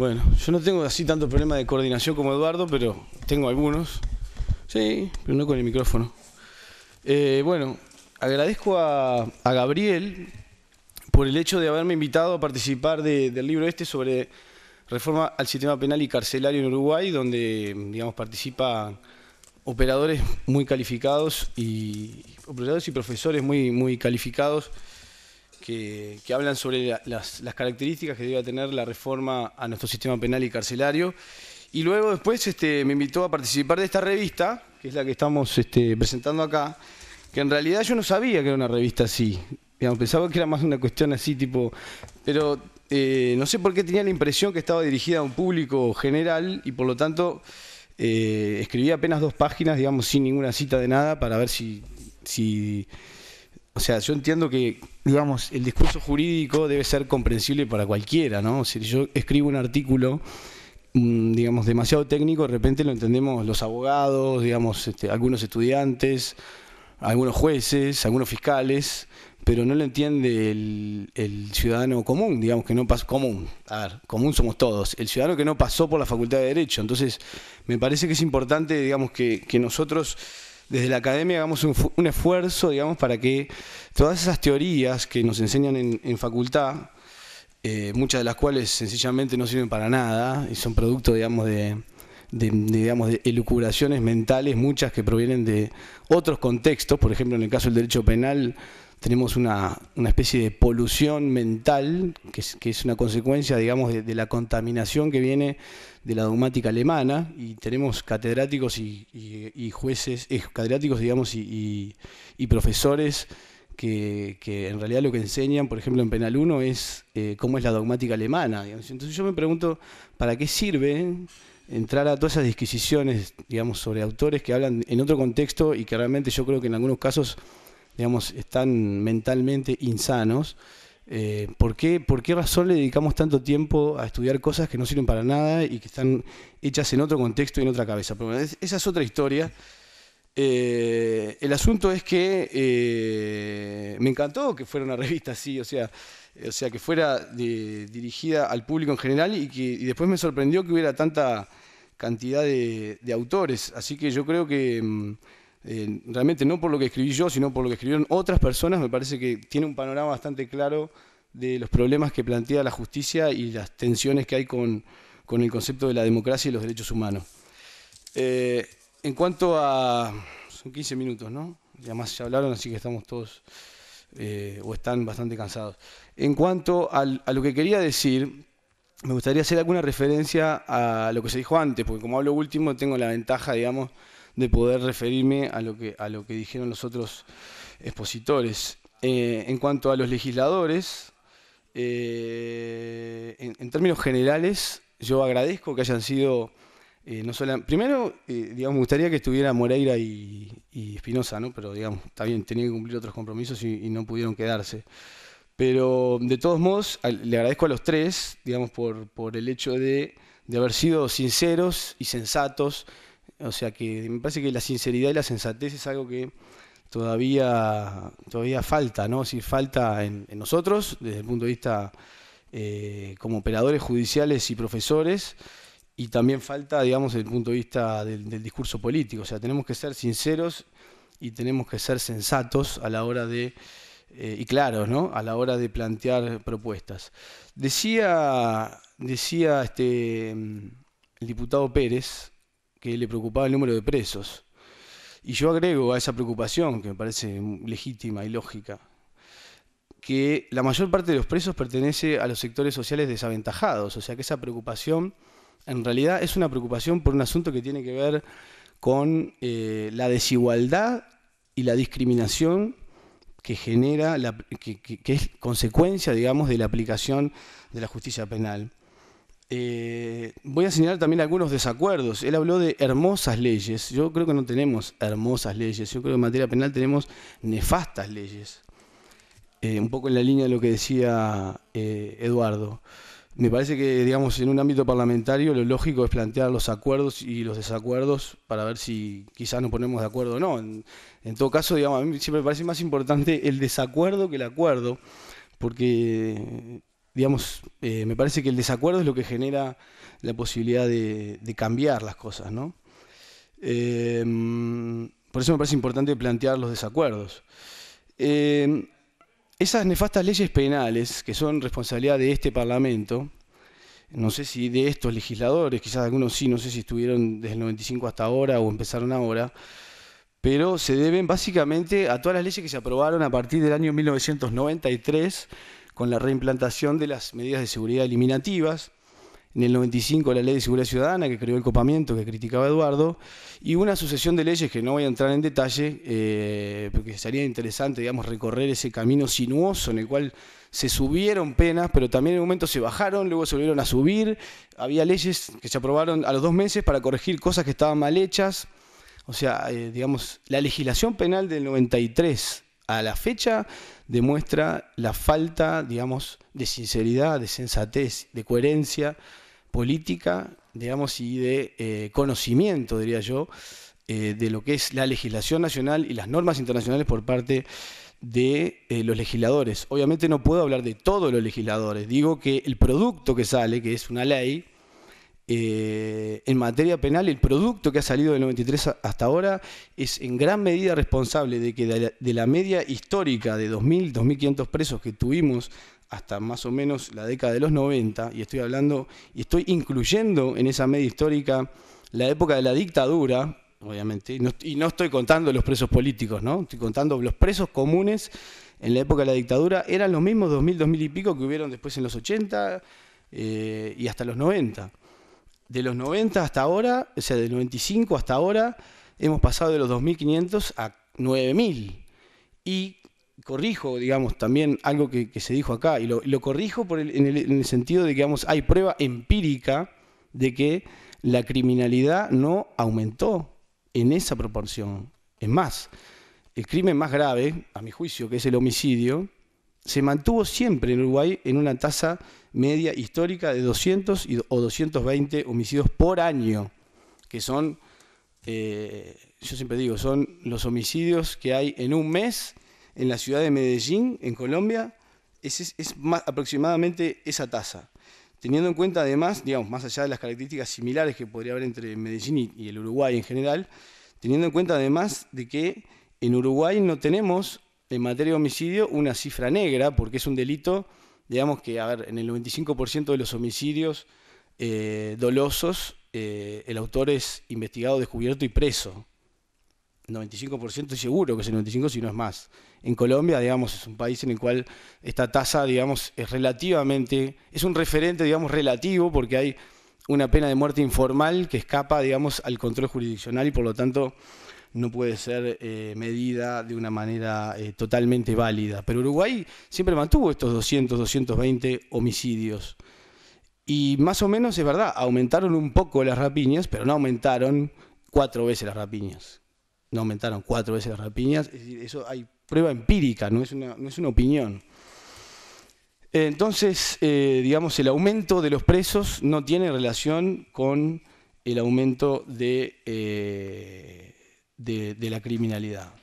Bueno, yo no tengo así tanto problema de coordinación como Eduardo, pero tengo algunos. Sí, pero no con el micrófono. Bueno, agradezco a Gabriel por el hecho de haberme invitado a participar del libro este sobre reforma al sistema penal y carcelario en Uruguay, donde, digamos, participan operadores muy calificados y operadores y profesores muy calificados que hablan sobre las características que debe tener la reforma a nuestro sistema penal y carcelario. Y luego después me invitó a participar de esta revista, que es la que estamos presentando acá, que en realidad yo no sabía que era una revista así. Digamos, pensaba que era más una cuestión así, tipo... Pero no sé por qué tenía la impresión que estaba dirigida a un público general y por lo tanto escribí apenas 2 páginas, digamos, sin ninguna cita de nada, para ver si o sea, yo entiendo que, digamos, el discurso jurídico debe ser comprensible para cualquiera, ¿no? Si yo escribo un artículo, digamos, demasiado técnico, de repente lo entendemos los abogados, digamos, algunos estudiantes, algunos jueces, algunos fiscales, pero no lo entiende el ciudadano común, digamos, que no pasó, común, a ver, común somos todos, el ciudadano que no pasó por la Facultad de Derecho. Entonces, me parece que es importante, digamos, que nosotros desde la academia hagamos un esfuerzo, digamos, para que todas esas teorías que nos enseñan en facultad, muchas de las cuales sencillamente no sirven para nada y son producto, digamos, de elucubraciones mentales, muchas que provienen de otros contextos. Por ejemplo, en el caso del derecho penal tenemos una especie de polución mental que es una consecuencia, digamos, de la contaminación que viene de la dogmática alemana, y tenemos catedráticos y jueces, catedráticos, digamos, y profesores que en realidad lo que enseñan, por ejemplo, en Penal 1 es cómo es la dogmática alemana, digamos. Entonces yo me pregunto, ¿para qué sirve entrar a todas esas disquisiciones, digamos, sobre autores que hablan en otro contexto y que realmente yo creo que en algunos casos, digamos, están mentalmente insanos? ¿Por qué razón le dedicamos tanto tiempo a estudiar cosas que no sirven para nada y que están hechas en otro contexto y en otra cabeza? Pero bueno, esa es otra historia. El asunto es que me encantó que fuera una revista así, o sea que fuera dirigida al público en general, y después me sorprendió que hubiera tanta cantidad de autores. Así que yo creo que... realmente no por lo que escribí yo, sino por lo que escribieron otras personas, me parece que tiene un panorama bastante claro de los problemas que plantea la justicia y las tensiones que hay con el concepto de la democracia y los derechos humanos. En cuanto a... son 15 minutos, ¿no? Y además ya hablaron, así que estamos todos o están bastante cansados. En cuanto a lo que quería decir, me gustaría hacer alguna referencia a lo que se dijo antes, porque como hablo último tengo la ventaja, digamos, de poder referirme a lo que dijeron los otros expositores. En cuanto a los legisladores, en términos generales, yo agradezco que hayan sido, no solo, primero, digamos, me gustaría que estuviera Moreira y Espinosa, ¿no? Pero, digamos, está bien, tenían que cumplir otros compromisos y no pudieron quedarse. Pero, de todos modos, le agradezco a los tres, digamos, por el hecho de haber sido sinceros y sensatos. O sea que me parece que la sinceridad y la sensatez es algo que todavía falta, ¿no? Sí, falta en nosotros, desde el punto de vista como operadores judiciales y profesores, y también falta, digamos, desde el punto de vista del discurso político. O sea, tenemos que ser sinceros y tenemos que ser sensatos a la hora de... y claros, ¿no? A la hora de plantear propuestas. Decía el diputado Pérez que le preocupaba el número de presos. Y yo agrego a esa preocupación, que me parece legítima y lógica, que la mayor parte de los presos pertenece a los sectores sociales desaventajados. O sea que esa preocupación, en realidad, es una preocupación por un asunto que tiene que ver con la desigualdad y la discriminación que genera, que es consecuencia, digamos, de la aplicación de la justicia penal. Voy a señalar también algunos desacuerdos. Él habló de hermosas leyes. Yo creo que no tenemos hermosas leyes. Yo creo que en materia penal tenemos nefastas leyes. Un poco en la línea de lo que decía Eduardo. Me parece que, digamos, en un ámbito parlamentario lo lógico es plantear los acuerdos y los desacuerdos para ver si quizás nos ponemos de acuerdo o no. En todo caso, digamos, a mí siempre me parece más importante el desacuerdo que el acuerdo, porque... digamos, me parece que el desacuerdo es lo que genera la posibilidad de cambiar las cosas, ¿no? Por eso me parece importante plantear los desacuerdos. Esas nefastas leyes penales, que son responsabilidad de este Parlamento, no sé si de estos legisladores, quizás algunos sí, no sé si estuvieron desde el 95 hasta ahora o empezaron ahora, pero se deben básicamente a todas las leyes que se aprobaron a partir del año 1993 con la reimplantación de las medidas de seguridad eliminativas, en el 95 la Ley de Seguridad Ciudadana que creó el copamiento que criticaba Eduardo, y una sucesión de leyes que no voy a entrar en detalle, porque sería interesante, digamos, recorrer ese camino sinuoso en el cual se subieron penas, pero también en un momento se bajaron, luego se volvieron a subir, había leyes que se aprobaron a los 2 meses para corregir cosas que estaban mal hechas. O sea, digamos, la legislación penal del 93 a la fecha demuestra la falta, digamos, de sinceridad, de sensatez, de coherencia política, digamos, y de conocimiento, diría yo, de lo que es la legislación nacional y las normas internacionales por parte de los legisladores. Obviamente no puedo hablar de todos los legisladores, digo que el producto que sale, que es una ley, en materia penal, el producto que ha salido del 93 hasta ahora es en gran medida responsable de que de la media histórica de 2.000, 2.500 presos que tuvimos hasta más o menos la década de los 90, y estoy hablando y estoy incluyendo en esa media histórica la época de la dictadura, obviamente, y no estoy contando los presos políticos, ¿no? Estoy contando los presos comunes en la época de la dictadura, eran los mismos 2.000, 2.000 y pico que hubieron después en los 80 y hasta los 90. De los 90 hasta ahora, o sea, del 95 hasta ahora, hemos pasado de los 2.500 a 9.000. Y corrijo, digamos, también algo que se dijo acá, y lo corrijo por en el sentido de que, digamos, hay prueba empírica de que la criminalidad no aumentó en esa proporción. Es más, el crimen más grave, a mi juicio, que es el homicidio, se mantuvo siempre en Uruguay en una tasa media histórica de 200 o 220 homicidios por año, que son, yo siempre digo, son los homicidios que hay en un mes en la ciudad de Medellín, en Colombia, es más, aproximadamente esa tasa. Teniendo en cuenta además, digamos, más allá de las características similares que podría haber entre Medellín y el Uruguay en general, teniendo en cuenta además de que en Uruguay no tenemos en materia de homicidio una cifra negra, porque es un delito, digamos que, a ver, en el 95% de los homicidios dolosos, el autor es investigado, descubierto y preso. 95% seguro que es el 95%, si no es más. En Colombia, digamos, es un país en el cual esta tasa, digamos, es relativamente, es un referente, digamos, relativo, porque hay una pena de muerte informal que escapa, digamos, al control jurisdiccional y por lo tanto no puede ser medida de una manera totalmente válida. Pero Uruguay siempre mantuvo estos 200, 220 homicidios. Y más o menos es verdad, aumentaron un poco las rapiñas, pero no aumentaron 4 veces las rapiñas. No aumentaron 4 veces las rapiñas. Es decir, eso hay prueba empírica, no es una opinión. Entonces, digamos, el aumento de los presos no tiene relación con el aumento de la criminalidad.